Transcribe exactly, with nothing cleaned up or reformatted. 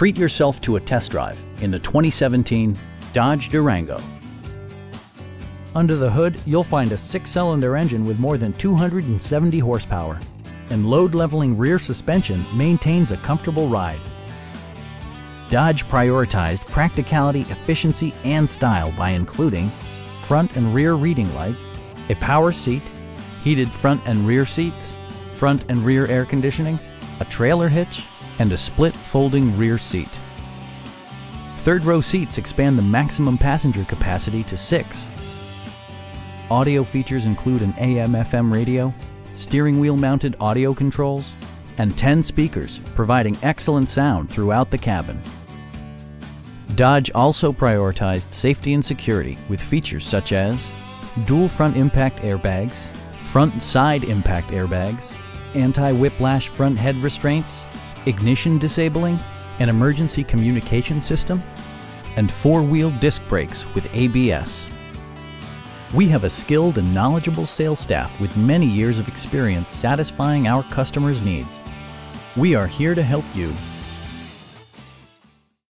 Treat yourself to a test drive in the twenty seventeen Dodge Durango. Under the hood, you'll find a six-cylinder engine with more than two hundred seventy horsepower, and load-leveling rear suspension maintains a comfortable ride. Dodge prioritized practicality, efficiency, and style by including front and rear reading lights, a power seat, heated front and rear seats, front and rear air conditioning, a trailer hitch, and a split folding rear seat. Third row seats expand the maximum passenger capacity to six. Audio features include an A M F M radio, steering wheel mounted audio controls, and ten speakers, providing excellent sound throughout the cabin. Dodge also prioritized safety and security with features such as dual front impact airbags, front and side impact airbags, anti-whiplash front head restraints, ignition disabling, an emergency communication system, and four-wheel disc brakes with A B S. We have a skilled and knowledgeable sales staff with many years of experience satisfying our customers' needs. We are here to help you.